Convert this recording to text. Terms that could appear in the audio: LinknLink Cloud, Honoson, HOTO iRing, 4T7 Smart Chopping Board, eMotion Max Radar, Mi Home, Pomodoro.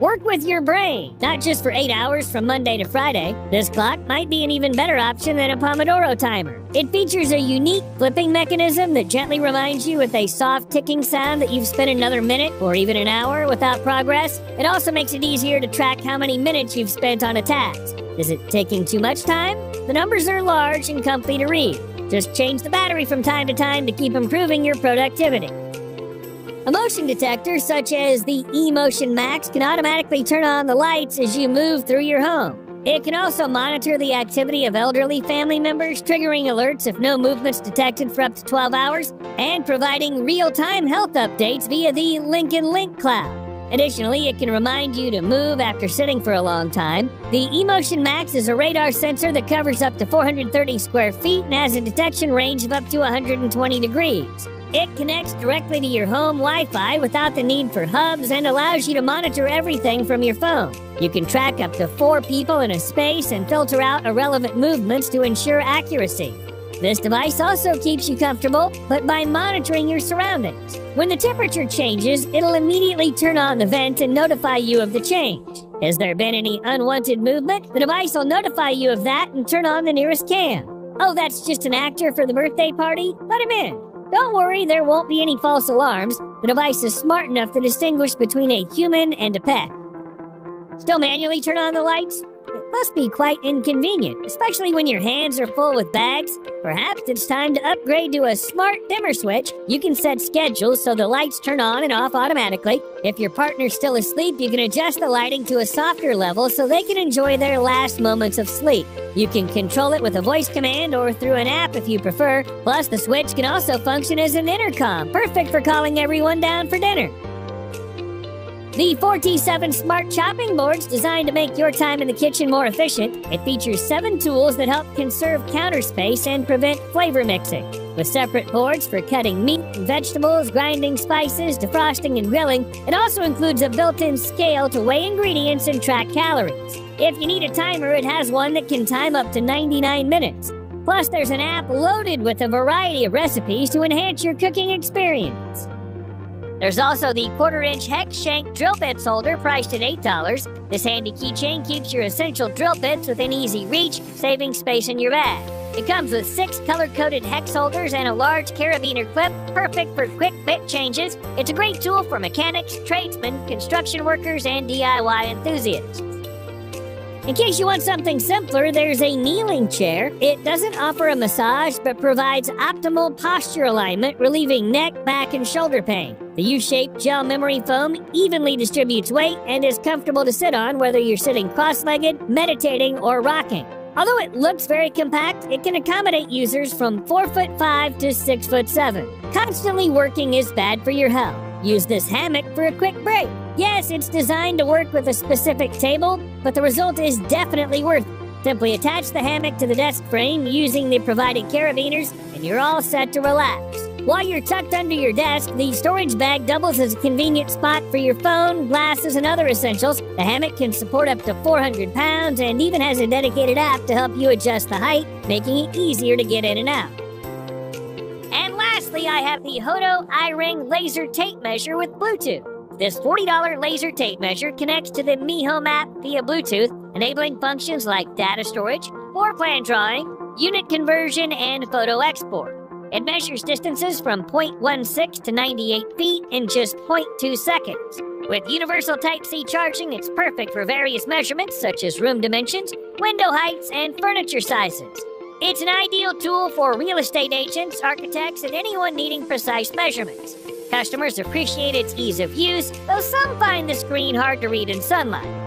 Work with your brain, not just for 8 hours from Monday to Friday. This clock might be an even better option than a Pomodoro timer. It features a unique flipping mechanism that gently reminds you with a soft ticking sound that you've spent another minute or even an hour without progress. It also makes it easier to track how many minutes you've spent on a task. Is it taking too much time? The numbers are large and comfy to read. Just change the battery from time to time to keep improving your productivity. A motion detector such as the eMotion Max can automatically turn on the lights as you move through your home. It can also monitor the activity of elderly family members, triggering alerts if no movement's detected for up to 12 hours, and providing real-time health updates via the LinknLink Cloud. Additionally, it can remind you to move after sitting for a long time. The eMotion Max is a radar sensor that covers up to 430 square feet and has a detection range of up to 120 degrees. It connects directly to your home Wi-Fi without the need for hubs and allows you to monitor everything from your phone. You can track up to 4 people in a space and filter out irrelevant movements to ensure accuracy. This device also keeps you comfortable, but by monitoring your surroundings. When the temperature changes, it'll immediately turn on the vent and notify you of the change. Has there been any unwanted movement? The device will notify you of that and turn on the nearest cam. Oh, that's just an actor for the birthday party? Let him in. Don't worry, there won't be any false alarms. The device is smart enough to distinguish between a human and a pet. Still manually turn on the lights? It must be quite inconvenient, especially when your hands are full with bags. Perhaps it's time to upgrade to a smart dimmer switch. You can set schedules so the lights turn on and off automatically. If your partner's still asleep, you can adjust the lighting to a softer level so they can enjoy their last moments of sleep. You can control it with a voice command or through an app if you prefer. Plus, the switch can also function as an intercom, perfect for calling everyone down for dinner. The 4T7 Smart Chopping Board is designed to make your time in the kitchen more efficient. It features 7 tools that help conserve counter space and prevent flavor mixing. With separate boards for cutting meat and vegetables, grinding spices, defrosting and grilling, it also includes a built-in scale to weigh ingredients and track calories. If you need a timer, it has one that can time up to 99 minutes. Plus, there's an app loaded with a variety of recipes to enhance your cooking experience. There's also the quarter-inch hex shank drill bits holder priced at $8. This handy keychain keeps your essential drill bits within easy reach, saving space in your bag. It comes with 6 color-coded hex holders and a large carabiner clip, perfect for quick bit changes. It's a great tool for mechanics, tradesmen, construction workers, and DIY enthusiasts. In case you want something simpler, there's a kneeling chair. It doesn't offer a massage, but provides optimal posture alignment, relieving neck, back, and shoulder pain. The U-shaped gel memory foam evenly distributes weight and is comfortable to sit on whether you're sitting cross-legged, meditating, or rocking. Although it looks very compact, it can accommodate users from 4'5" to 6'7". Constantly working is bad for your health. Use this hammock for a quick break. Yes, it's designed to work with a specific table, but the result is definitely worth it. Simply attach the hammock to the desk frame using the provided carabiners, and you're all set to relax. While you're tucked under your desk, the storage bag doubles as a convenient spot for your phone, glasses, and other essentials. The hammock can support up to 400 pounds and even has a dedicated app to help you adjust the height, making it easier to get in and out. And lastly, I have the HOTO iRing laser tape measure with Bluetooth. This $40 laser tape measure connects to the Mi Home app via Bluetooth, enabling functions like data storage, floor plan drawing, unit conversion, and photo export. It measures distances from 0.16 to 98 feet in just 0.2 seconds. With universal Type-C charging, it's perfect for various measurements such as room dimensions, window heights, and furniture sizes. It's an ideal tool for real estate agents, architects, and anyone needing precise measurements. Customers appreciate its ease of use, though some find the screen hard to read in sunlight.